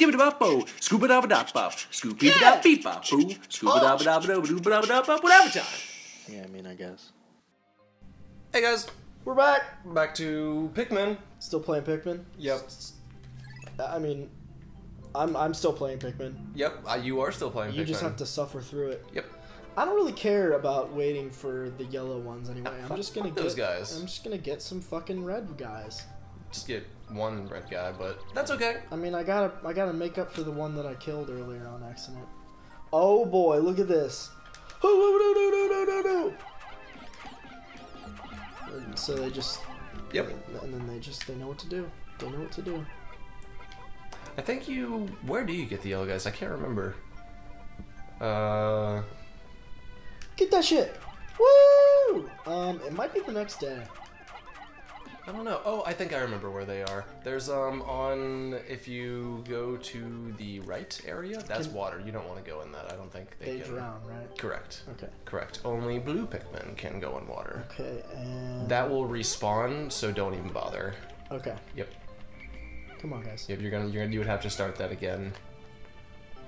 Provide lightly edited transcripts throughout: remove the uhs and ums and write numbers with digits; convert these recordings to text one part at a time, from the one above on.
skibba da bo, scuba da da bop, scoopy da beep bop, boo, scuba da da da doo ba da bop, whatever time. Yeah, I mean, I guess. Hey guys, we're back. Back to Pikmin. Still playing Pikmin? Yep. I mean, I'm still playing Pikmin. Yep, you are still playing Pikmin. You just have to suffer through it. Yep. I don't really care about waiting for the yellow ones anyway. I'm just gonna get those guys. I'm just gonna get some fucking red guys. Just get one red guy, but that's okay. I mean, I gotta make up for the one that I killed earlier on accident. Oh boy, look at this! And so they just and then they know what to do. They know what to do. I think you. Where do you get the yellow guys? I can't remember. Get that shit! Woo! It might be the next day. I don't know. Oh, I think I remember where they are. There's, on, if you go to the right area, that's water. You don't want to go in that. I don't think they drown, right? Correct. Okay. Correct. Only blue Pikmin can go in water. Okay, and... that will respawn, so don't even bother. Okay. Yep. Come on, guys. Yep, you would have to start that again.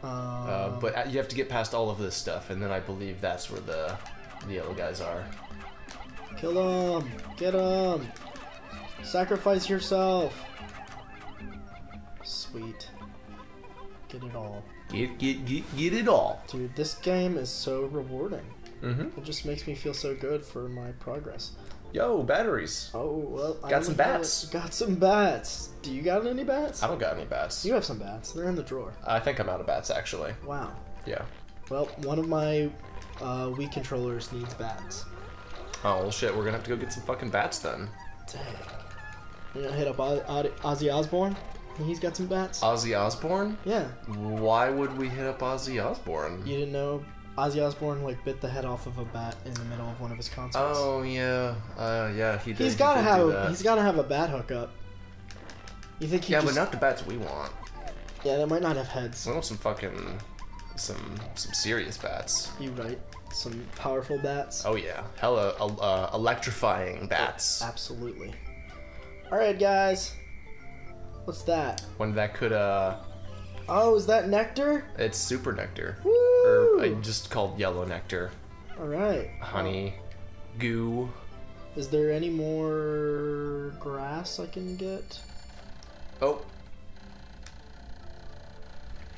But you have to get past all of this stuff, and then I believe that's where the yellow guys are. Kill them! Get them! Sacrifice yourself! Sweet. Get it all. Get it all! Dude, this game is so rewarding. Mm-hmm. It just makes me feel so good for my progress. Yo, batteries! Oh, well, got some bats! Got some bats! Do you got any bats? I don't got any bats. You have some bats. They're in the drawer. I think I'm out of bats, actually. Wow. Yeah. Well, one of my Wii controllers needs bats. Oh, well, shit. We're gonna have to go get some fucking bats, then. Dang. You're gonna hit up Ozzy Osbourne? He's got some bats? Ozzy Osbourne? Yeah. Why would we hit up Ozzy Osbourne? You didn't know... Ozzy Osbourne, like, bit the head off of a bat in the middle of one of his concerts. Oh, yeah. Yeah, he did. He's gotta have a bat hookup. You think he but not the bats we want. Yeah, they might not have heads. We want some fucking... some serious bats. You right. Some powerful bats. Oh, yeah. Hella electrifying bats. Oh, absolutely. Alright, guys. What's that? One that could, Oh, is that nectar? It's super nectar. Woo! Or just called yellow nectar. Alright. Honey. Goo. Is there any more grass I can get? Oh.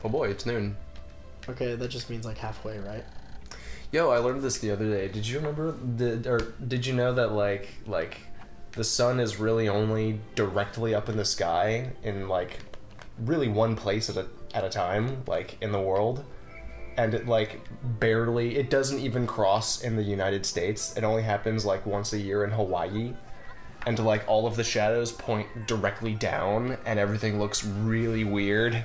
Oh boy, it's noon. Okay, that just means like halfway, right? Yo, I learned this the other day. Did you remember, did you know that like the sun is really only directly up in the sky in like really one place at a time, like in the world? And it, like, barely... it doesn't even cross in the United States. It only happens, like, once a year in Hawaii. And, like, all of the shadows point directly down, and everything looks really weird.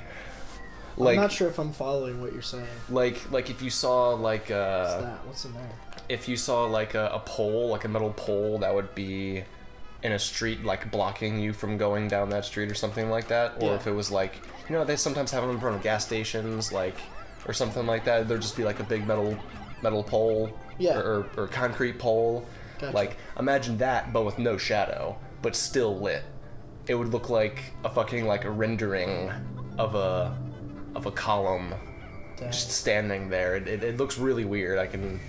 Like, I'm not sure if I'm following what you're saying. Like if you saw, like, what's that? What's in there? If you saw, like, a pole, like a metal pole, that would be in a street, like, blocking you from going down that street or something like that. Or if it was, like... you know, they sometimes have them in front of gas stations, like... or something like that. There'd just be like a big metal pole, or concrete pole. Gotcha. Like, imagine that, but with no shadow, but still lit. It would look like a fucking like a rendering of a column. Dang. Just standing there. It looks really weird. I can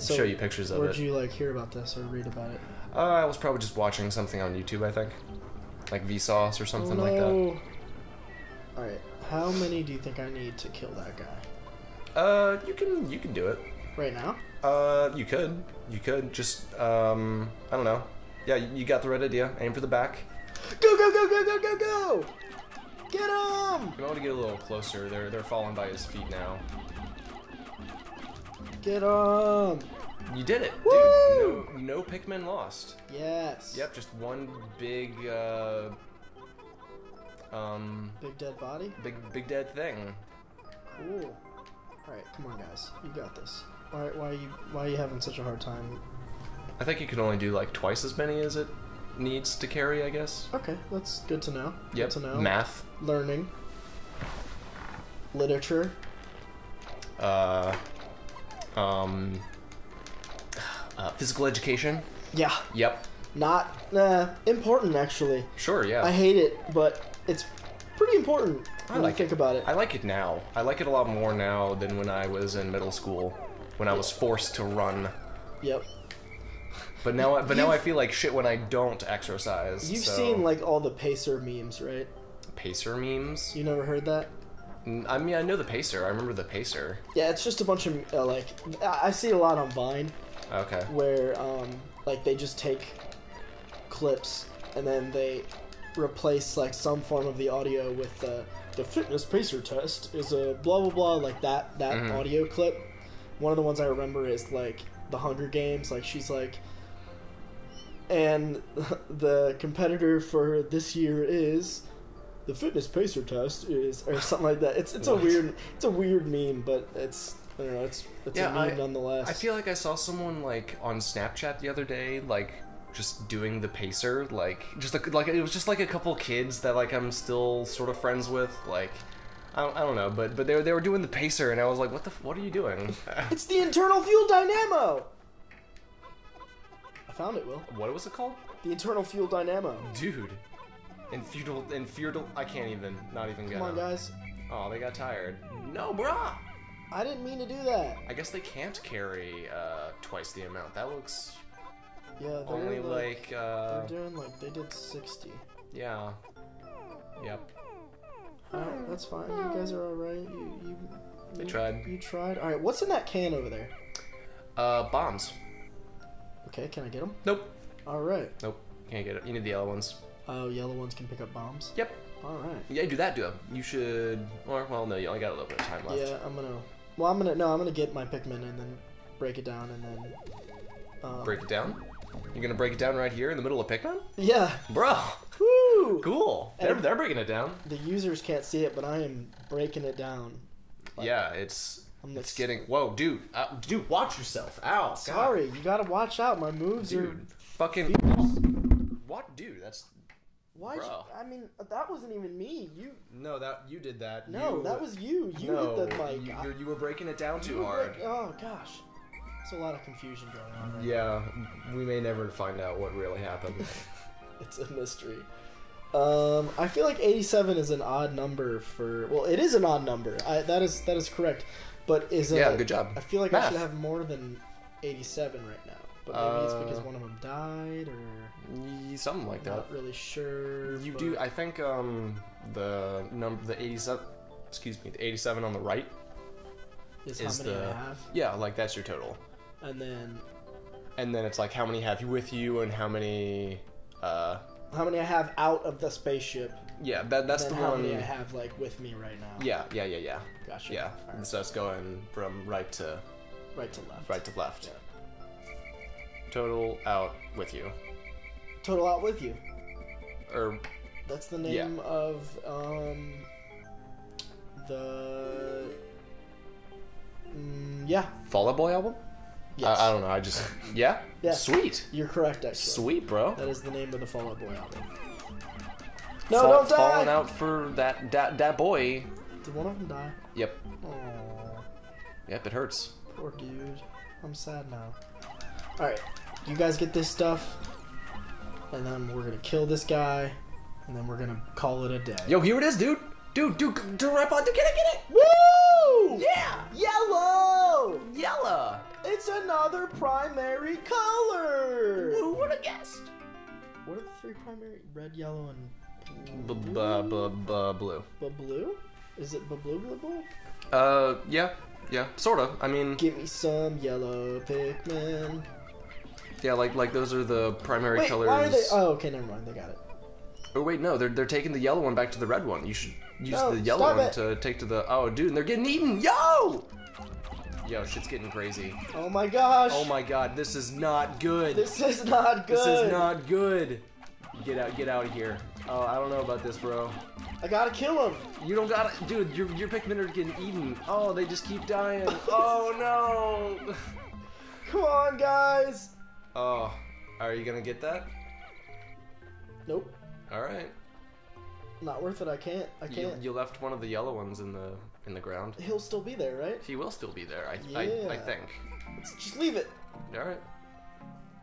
show you pictures of it. Where'd you like hear about this or read about it? I was probably just watching something on YouTube. I think, like Vsauce or something like that. All right. How many do you think I need to kill that guy? You can do it. Right now? You could. Just, I don't know. Yeah, you got the right idea. Aim for the back. Go, go, go, go, go, go, go! Get him! You want to get a little closer. They're falling by his feet now. Get him! You did it, woo! Dude. No Pikmin lost. Yes. Yep, just one big, big dead body? Big dead thing. Cool. Alright, come on guys. You got this. Alright, why are you having such a hard time? I think you can only do like twice as many as it needs to carry, I guess. Okay, that's good to know. Yep. Good to know. Math. Learning. Literature. Physical education. Yeah. Yep. Important actually. Sure, yeah. I hate it, but it's pretty important. I like think about it. I like it now. I like it a lot more now than when I was in middle school, when I was forced to run. Yep. But now, I feel like shit when I don't exercise. You've seen like all the pacer memes, right? Pacer memes? You never heard that? I mean, I know the pacer. I remember the pacer. Yeah, it's just a bunch of like I see a lot on Vine. Okay. Where like they just take clips and then they replace like some form of the audio with the fitness pacer test is a blah blah blah, like that audio clip. One of the ones I remember is like the Hunger Games, like she's like, and the competitor for this year is the fitness pacer test is, or something like that. It's what? it's a weird meme, but it's, I don't know, it's yeah, a meme nonetheless. I feel like I saw someone like on Snapchat the other day like just doing the pacer, like just like it was just like a couple kids that like I'm still sort of friends with, like I don't know, but they were doing the pacer and I was like, what are you doing? It's the internal fuel dynamo. I found it, Will. What was it called? The internal fuel dynamo. Dude. I can't even, not even get it. Come on, guys. Oh, they got tired. No, brah! I didn't mean to do that. I guess they can't carry twice the amount. That looks... Yeah, only like... they're doing like, they did 60. Yeah. Yep. Alright, that's fine. You guys are alright. They tried. You tried. Alright, what's in that can over there? Bombs. Okay, can I get them? Nope. Alright. Nope, can't get it. You need the yellow ones. Oh, yellow ones can pick up bombs? Yep. Alright. Yeah, do that. You should... Or, well, no, you only got a little bit of time left. Yeah, I'm gonna... Well, I'm gonna get my Pikmin and then break it down and then... break it down? You're gonna break it down right here in the middle of Pikmin? Yeah. Bro. Woo! Cool. They're breaking it down. The users can't see it, but I am breaking it down. Like, yeah, it's getting... Whoa, dude. Dude, watch yourself. Ow. Sorry, God. You gotta watch out. My moves are... Dude, fucking... What? Dude, that's... Why? I mean, that wasn't even me. You. No, that you did that. No, that was you. You did that, like. You were breaking it down too hard. Oh gosh, there's a lot of confusion going on. Right yeah, now. We may never find out what really happened. It's a mystery. I feel like 87 is an odd number for. Well, it is an odd number. That is correct. But is it? Yeah, good job. I feel like Math. I should have more than 87 right now. But maybe it's because one of them died, or something like that. Not really sure. You do. I think the number, the 87. Excuse me, the 87 on the right is how many I have. Yeah, like that's your total. And then it's like how many have you with you, and how many I have out of the spaceship. Yeah, that's the one. How many I have like with me right now? Yeah. Gotcha. Yeah, right. So it's going from right to left. Yeah. Total out with you. Total out with you. That's the name of the Fall Out Boy album. Yes. I don't know. I just yeah. Sweet. You're correct. Actually. Sweet, bro. That is the name of the Fall Out Boy album. No, don't die. Falling out for that boy. Did one of them die? Yep. Aww. Yep, it hurts. Poor dude. I'm sad now. All right. You guys get this stuff, and then we're gonna kill this guy, and then we're gonna call it a day. Yo, here it is, dude. Dude, right on. Dude, get it. Woo! Yeah. Yellow. It's another primary color. Who would have guessed? What are the three primary? Red, yellow, and blue. Blue? Is it blue? Yeah, sort of. I mean, give me some yellow Pikmin. Yeah, like those are the primary colors. Why are they? Oh, okay, never mind. They got it. Oh wait, no, they're taking the yellow one back to the red one. You should use the yellow one to take to the. Oh, dude, and they're getting eaten. Yo, shit's getting crazy. Oh my gosh. Oh my god, this is not good. This is not good. Get out of here. Oh, I don't know about this, bro. I gotta kill him. You don't gotta, dude. Your Pikmin are getting eaten. Oh, they just keep dying. Oh no. Come on, guys. Oh, are you gonna get that? Nope. All right. Not worth it. I can't. You left one of the yellow ones in the ground. He'll still be there, right? He will still be there. I think. Let's just leave it. All right.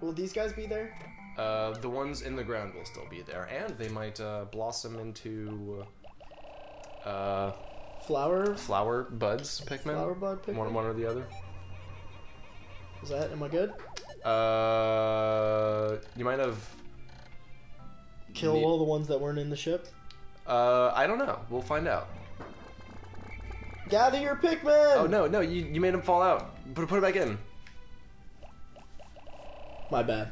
Will these guys be there? The ones in the ground will still be there, and they might blossom into Flower buds Pikmin. Flower bud Pikmin. One or the other. Is that? Am I good? You might have killed all the ones that weren't in the ship. I don't know. We'll find out. Gather your Pikmin! Oh no, no, you made them fall out. Put it back in. My bad.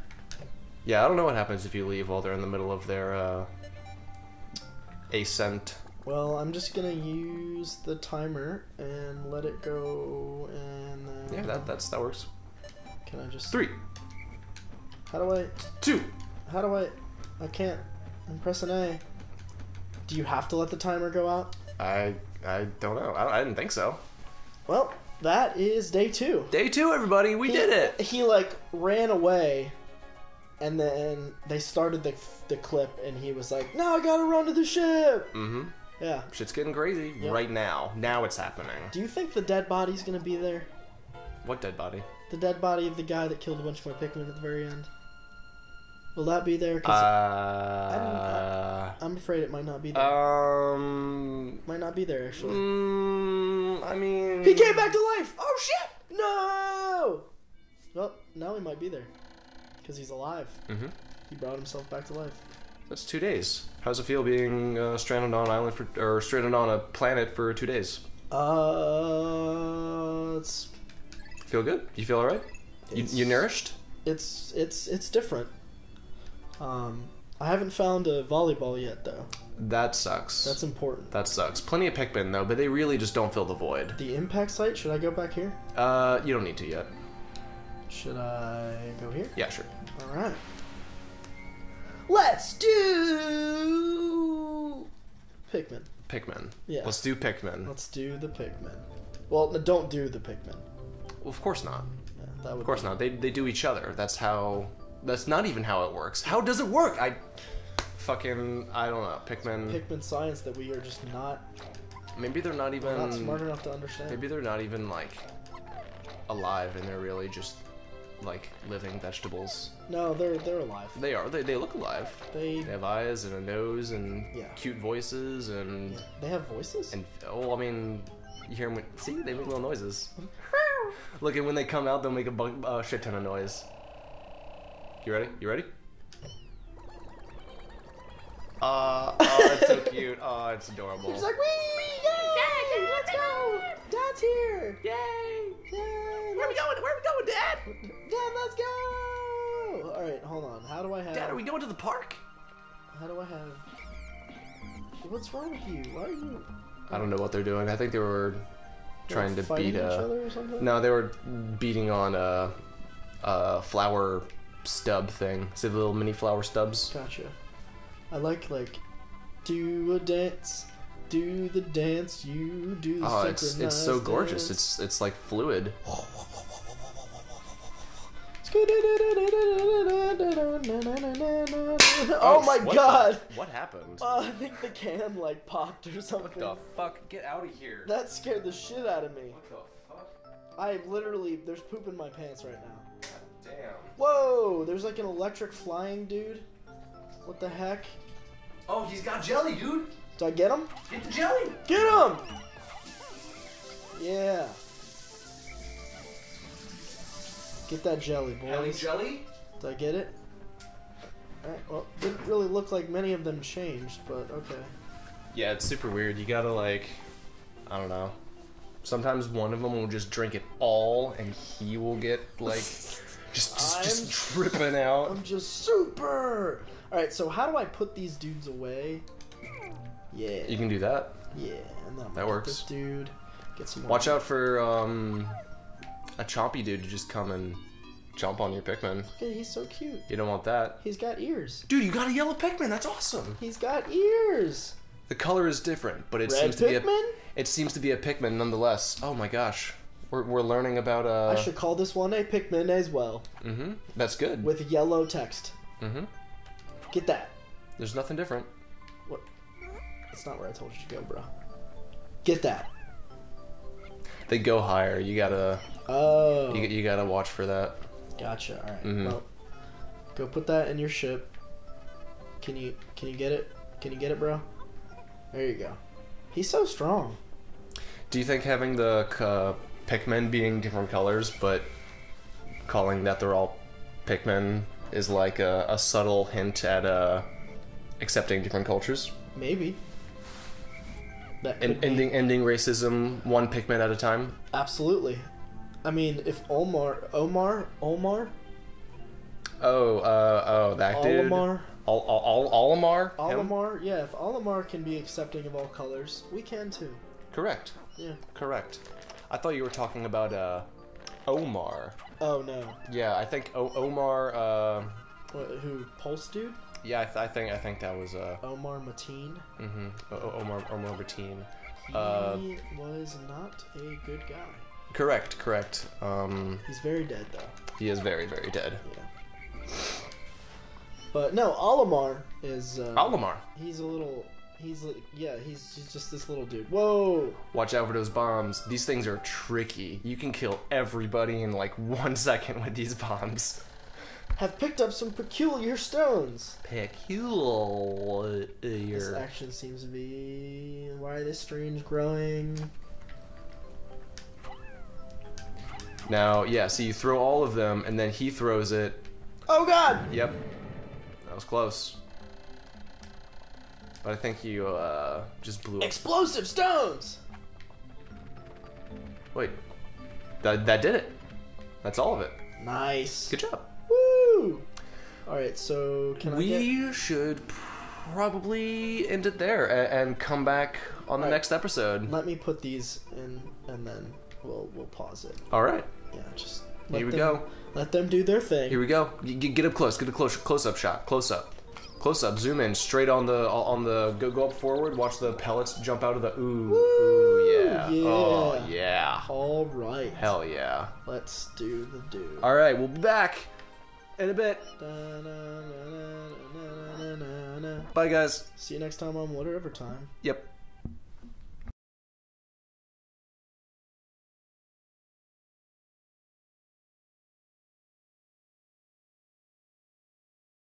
Yeah, I don't know what happens if you leave while they're in the middle of their ascent. Well, I'm just gonna use the timer and let it go, and then... Yeah, that works. Can I just... 3. How do I... 2. How do I... I can't... I'm pressing A. Do you have to let the timer go out? I don't know. I didn't think so. Well, that is day 2. Day 2, everybody! We did it! He, like, ran away, and then they started the clip, and he was like, no, I gotta run to the ship! Mm-hmm. Yeah. Shit's getting crazy right now. Now it's happening. Do you think the dead body's gonna be there? What dead body? The dead body of the guy that killed a bunch of my Pikmin at the very end. Will that be there? 'Cause I'm afraid it might not be there. Might not be there, actually. I mean... He came back to life! Oh, shit! No! Well, now he might be there. Because he's alive. Mm-hmm. He brought himself back to life. That's 2 days. How's it feel being stranded on an island for, or stranded on a planet for 2 days? It's... Feel good? You feel alright? You nourished? It's different. I haven't found a volleyball yet, though. That sucks. That's important. That sucks. Plenty of Pikmin, though, but they really just don't fill the void. The impact site? Should I go back here? You don't need to yet. Should I go here? Yeah, sure. Alright. Let's do... Pikmin. Pikmin. Yeah. Let's do Pikmin. Let's do the Pikmin. Well, no, don't do the Pikmin. Well, of course not. Yeah, that would of course not. They do each other. That's how... That's not even how it works. How does it work? I don't know. Pikmin science that we are just not... Maybe they're not even... Not smart enough to understand. Maybe they're not even, like, alive, and they're really just, like, living vegetables. No, they're alive. They are. They look alive. They have eyes and a nose and cute voices and... Yeah. They have voices? And oh, I mean, you hear them when... See? They make little noises. Look, and when they come out, they'll make a shit ton of noise. You ready? Oh, it's so cute. Oh, it's adorable. He's like, wee! Yay! Let's go! Dad's here! Yay! Yay! Where are we going? Where are we going, Dad? Dad, let's go! Alright, hold on. How do I have... Dad, are we going to the park? How do I have... What's wrong with you? Why are you... I don't know what they're doing. I think they were trying to beat each other or something? No, they were beating on a flower... stub thing. See the little mini flower stubs? Gotcha. I like, do a dance, do the dance, you do the synchronized it's so gorgeous. Dance. It's like fluid. Oh my god! What happened? I think the can, like, popped or something. What the fuck? Get out of here. That scared the shit out of me. What the fuck? I literally, there's poop in my pants right now. Damn. Whoa! There's like an electric flying dude. What the heck? Oh, he's got jelly, dude! Did I get him? Get the jelly! Get him! Yeah. Get that jelly, boys. Jelly? Did I get it? Alright, well, it didn't really look like many of them changed, but okay. Yeah, it's super weird. You gotta, like, I don't know. Sometimes one of them will just drink it all, and he will get, like... Just tripping out. I'm just super. All right, so how do I put these dudes away? Yeah. You can do that. Yeah, and then I'm that works. This dude, get some. Watch out for a chompy dude to just come and jump on your Pikmin. Okay, he's so cute. You don't want that. He's got ears. Dude, you got a yellow Pikmin. That's awesome. He's got ears. The color is different, but it seems to be a. It seems to be a Pikmin nonetheless. Oh my gosh. We're learning about I should call this one a Pikmin as well. Mm-hmm. That's good. With yellow text. Mm-hmm. Get that. There's nothing different. What? That's not where I told you to go, bro. Get that. They go higher. You gotta... Oh. You gotta watch for that. Gotcha. All right. Mm-hmm. Well, go put that in your ship. Can you get it? Can you get it, bro? There you go. He's so strong. Do you think having the Pikmin being different colors, but calling that they're all Pikmin is like a subtle hint at accepting different cultures? Maybe. And ending racism one Pikmin at a time? Absolutely. I mean, if Omar? Oh, that dude. Olimar. Olimar? Olimar, yeah. If Olimar can be accepting of all colors, we can too. Correct. Yeah. Correct. I thought you were talking about Omar. Oh, no. Yeah, I think Omar... What, who? Pulse dude? Yeah, I think that was Omar Mateen. Mm-hmm. Omar Mateen. He was not a good guy. Correct, correct. He's very dead though. He is very, very dead. Yeah. But no, Olimar is. Olimar. He's a little. He's just this little dude. Whoa! Watch out for those bombs. These things are tricky. You can kill everybody in like 1 second with these bombs. Have picked up some peculiar stones. Peculiar. This action seems to be... Why are the streams growing? Now, yeah, so you throw all of them, and then he throws it. Oh, God! Yep. That was close. But I think you, just blew up. Explosive stones! Wait. That did it. That's all of it. Nice. Good job. Alright, so can we should probably end it there and come back on the next episode. Let me put these in and then we'll pause it. Alright. Yeah, just here we go. Let them do their thing. Here we go. Get up close. Get a close-up shot. Close up. Zoom in straight on the go up forward. Watch the pellets jump out of the ooh yeah. Oh yeah. Alright. Hell yeah. Let's do the do. Alright, we'll be back in a bit. Bye guys. See you next time on Water Overtime. Yep.